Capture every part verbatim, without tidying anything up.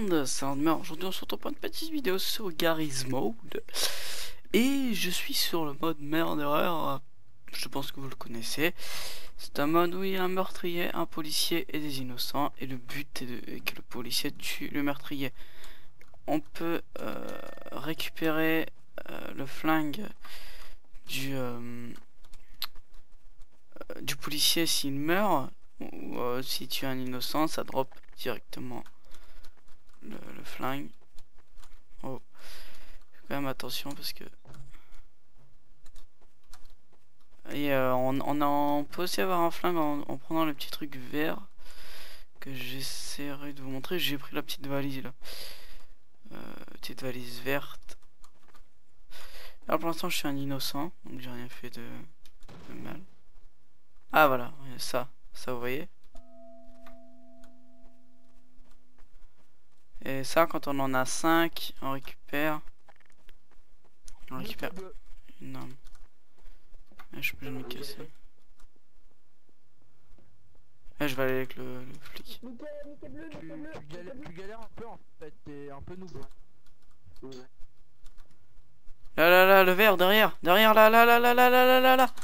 monde, c'est Andmer. Aujourd'hui on se retrouve pour une petite vidéo sur Garry's Mod. Et je suis sur le mode Murderer, je pense que vous le connaissez. C'est un mode où il y a un meurtrier, un policier et des innocents. Et le but est, de, est que le policier tue le meurtrier. On peut euh, récupérer euh, le flingue du, euh, du policier s'il meurt. Ou euh, si tu es un innocent, ça drop directement le, le flingue. Oh, fais quand même attention parce que. Et euh, on, on, a, on peut aussi avoir un flingue en, en prenant le petit truc vert que j'essaierai de vous montrer. J'ai pris la petite valise là, euh, petite valise verte. Là pour l'instant, je suis un innocent donc j'ai rien fait de, de mal. Ah voilà, ça. Ça vous voyez, et ça quand on en a cinq on récupère on récupère non et je peux me casser et je vais aller avec le, le flic. Tu galères un peu en fait, t'es un peu nouveau là là là, le vert derrière derrière là là là là là là là là.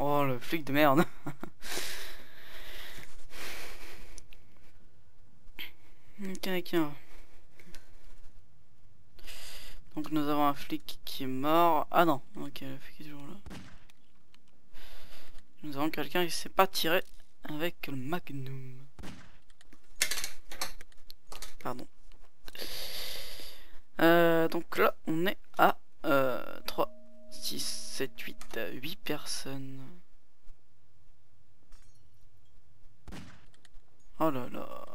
Oh le flic de merde. Ok, ok. Donc nous avons un flic qui est mort. Ah non, ok, le flic est toujours là. Nous avons quelqu'un qui ne s'est pas tiré avec le magnum. Pardon. Euh, donc là, on est à euh, trois, six, sept, huit, huit personnes. Oh là là.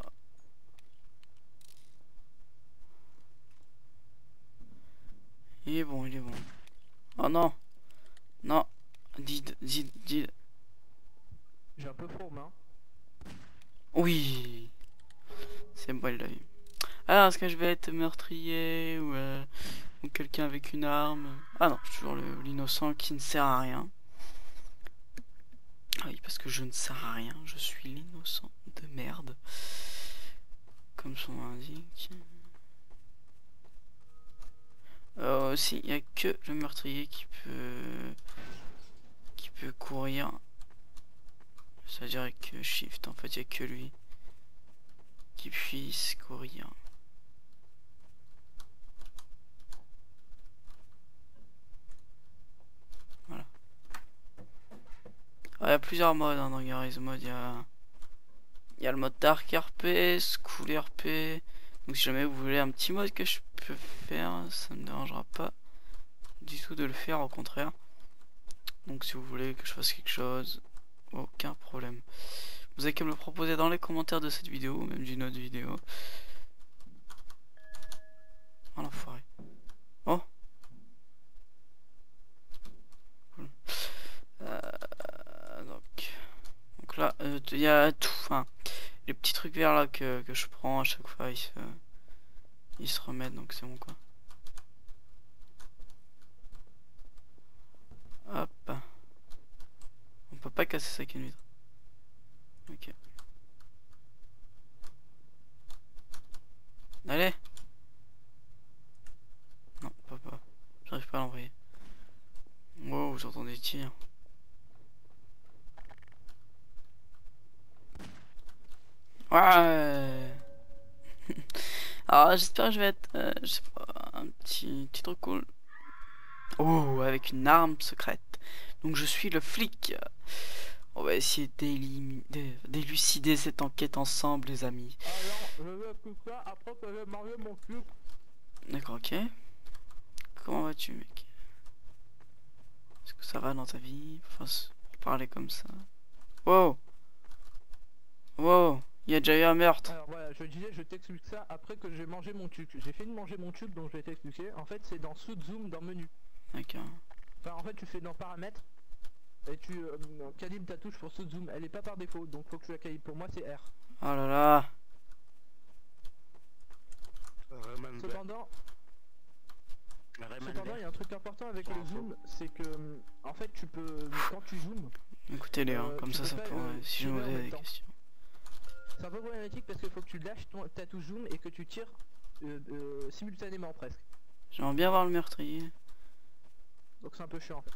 Il est bon, il est bon. Oh non. Non. Did, did, did. J'ai un peu faux, main. Oui. C'est bon, il l'a vu. Alors, est-ce que je vais être meurtrier ou, euh, ou quelqu'un avec une arme? Ah non, je suis toujours l'innocent qui ne sert à rien. Ah oui, parce que je ne sers à rien. Je suis l'innocent de merde. Comme son nom indique. Euh, aussi, il n'y a que le meurtrier qui peut qui peut courir. C'est-à-dire avec Shift, en fait, il n'y a que lui qui puisse courir. Voilà. Il y a plusieurs modes hein, dans Garry's Mod. Il y a, y a le mode Dark R P, School R P. Donc si jamais vous voulez un petit mode que je peux faire, ça ne me dérangera pas du tout de le faire, au contraire. Donc si vous voulez que je fasse quelque chose, aucun problème. Vous avez qu'à me le proposer dans les commentaires de cette vidéo, ou même d'une autre vidéo. Oh l'enfoiré. Oh cool. euh, donc. donc là, il euh, y a tout. Enfin, les petits trucs verts là que, que je prends à chaque fois ils se, ils se remettent donc c'est bon quoi. Hop, on peut pas casser ça avec une vitre. Ok, allez. Non papa, j'arrive pas à l'envoyer. Wow, j'entends des tirs. Ouais. Alors j'espère que je vais être euh, je sais pas, un petit, petit truc cool. Oh, avec une arme secrète. Donc je suis le flic. On va essayer d'élucider cette enquête ensemble les amis. D'accord, ok. Comment vas-tu mec? Est-ce que ça va dans ta vie? Enfin, pour parler comme ça. Wow. Wow. Il y a déjà eu un meurtre. Alors voilà, je disais, je t'explique ça après que j'ai mangé mon tube. J'ai fini de manger mon tube, donc je vais t'expliquer. En fait, c'est dans sous zoom dans menu. D'accord. Enfin, en fait, tu fais dans paramètres et tu euh, calibres ta touche pour sous zoom. Elle est pas par défaut, donc faut que tu la calibres. Pour moi, c'est R. Oh là là. Cependant, cependant, il y a un truc important avec le zoom, c'est que en fait, tu peux quand tu zoomes. Écoutez les, hein, euh, comme ça, ça pourrait. Si je me posais des questions. C'est un peu problématique parce qu'il faut que tu lâches ton, ta touche zoom et que tu tires euh, euh, simultanément presque. J'aimerais bien voir le meurtrier. Donc c'est un peu chiant en fait.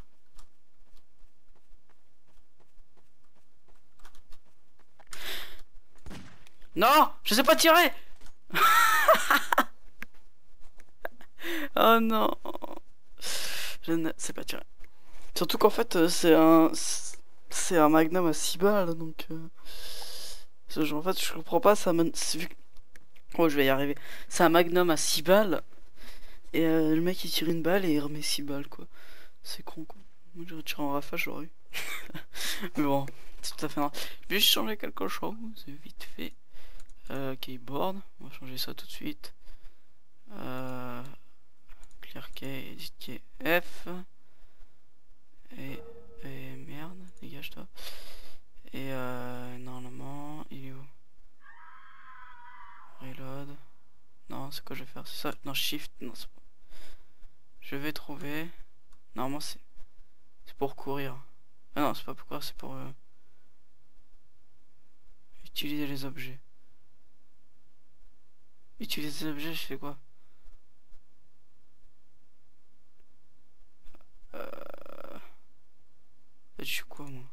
Non, je sais pas tirer. Oh non, je ne sais pas tirer. Surtout qu'en fait c'est un c'est un magnum à six balles donc euh... en fait je comprends pas ça man... Oh je vais y arriver. C'est un magnum à six balles et euh, le mec il tire une balle et il remet six balles quoi. C'est con quoi. Moi j'aurais tiré en rafale j'aurais eu. Mais bon, c'est tout à fait normal. Je vais juste changer quelque chose vite fait. Euh, keyboard, on va changer ça tout de suite. Euh, clear key, edit key, F. Et, et merde, dégage-toi. Et euh, normalement, il est où? Reload. Non, c'est quoi je vais faire? C'est ça? Non, shift. Non, c'est pas. Je vais trouver. Normalement, c'est c'est pour courir. Ah non, c'est pas pour courir, c'est pour euh, utiliser les objets. Utiliser les objets, je fais quoi? Euh... Je suis quoi moi?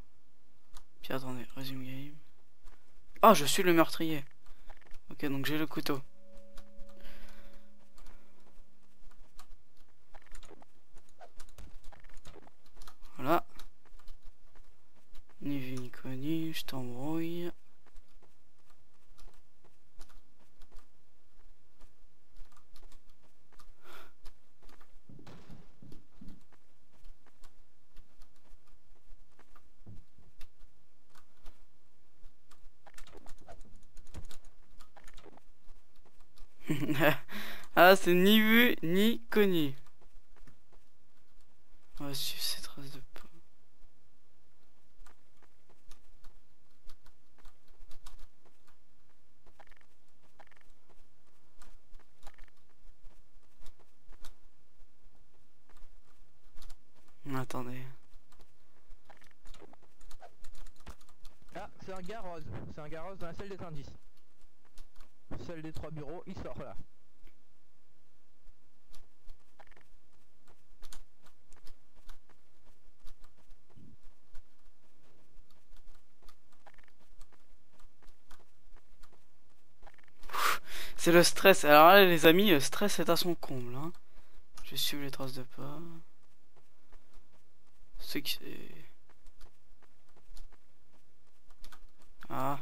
Puis attendez, resume game. Ah, je suis le meurtrier. Ok, donc j'ai le couteau. Voilà. Ni vu ni connu, je t'embrouille. Ah, c'est ni vu ni connu. On va suivre ces traces de peau. Attendez. Ah, c'est un garroze. C'est un garroze dans la salle des indices. Celle des trois bureaux, il sort là. C'est le stress. Alors là les amis, le stress est à son comble hein. Je suis les traces de pas. C'est qui c'est... Ah.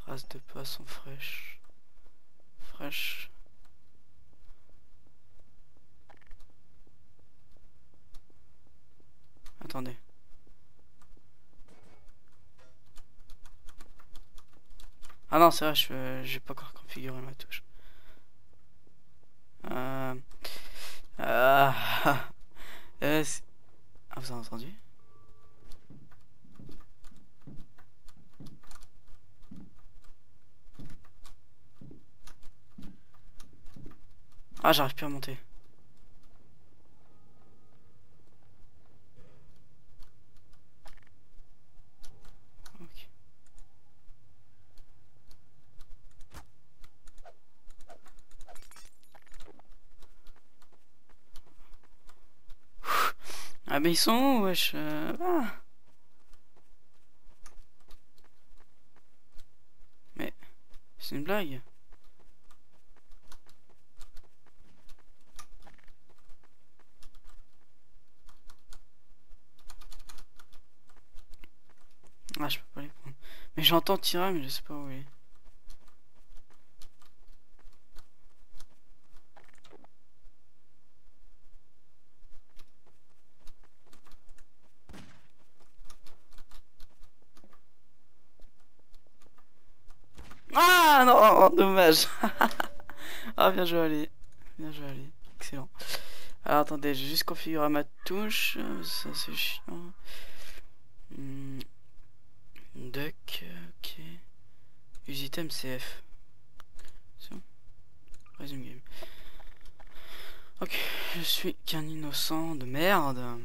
Traces de pas sont fraîches. Fraîches. Attendez. Ah non c'est vrai, je euh, j'ai pas encore configuré ma touche. Euh... Euh... euh ah vous avez entendu? Ah j'arrive plus à monter. Ah mais ils sont où wesh euh... ah. Mais c'est une blague. Ah je peux pas les prendre. Mais j'entends tirer mais je sais pas où il est. Ah non, dommage. Ah bien joué allez. Bien joué allez. Excellent. Alors attendez, j'ai juste configuré ma touche. Ça c'est chiant. Hmm. Duck, ok. Use item C F. Resume game. Ok, je suis qu'un innocent de merde.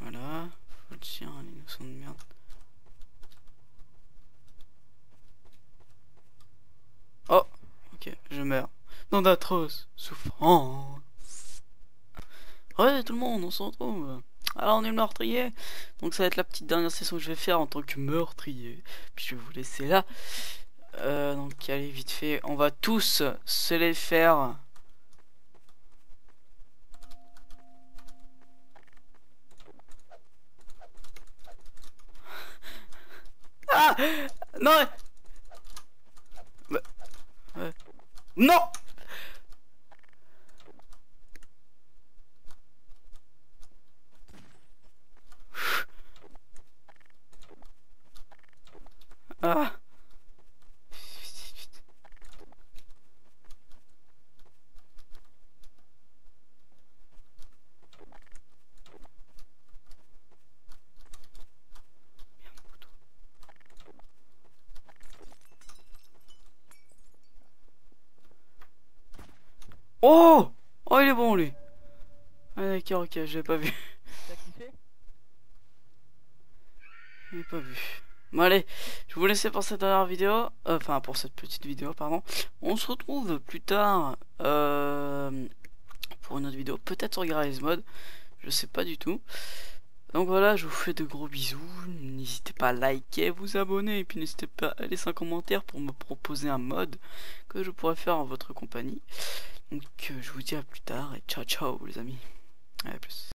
Voilà. peu de chiens, les notions de merde. Oh, ok, je meurs. Dans d'atroces souffrances. Ouais, tout le monde, on s'en retrouve. Alors, on est meurtrier. Donc, ça va être la petite dernière session que je vais faire en tant que meurtrier. Puis, je vais vous laisser là. Euh, donc, allez, vite fait. On va tous se les faire. Ah non. Ouais. Non. Ah. Oh, oh, il est bon lui. Ah d'accord, ok, je l'ai pas vu. T'as kiffé? Je l'ai pas vu. Bon allez, je vais vous laisser pour cette dernière vidéo. Enfin euh, pour cette petite vidéo, pardon. On se retrouve plus tard euh, pour une autre vidéo. Peut-être sur Garry's Mod. Je sais pas du tout. Donc voilà, je vous fais de gros bisous. N'hésitez pas à liker, vous abonner. Et puis n'hésitez pas à laisser un commentaire pour me proposer un mod que je pourrais faire en votre compagnie. Donc, euh, je vous dis à plus tard et ciao ciao les amis. À plus.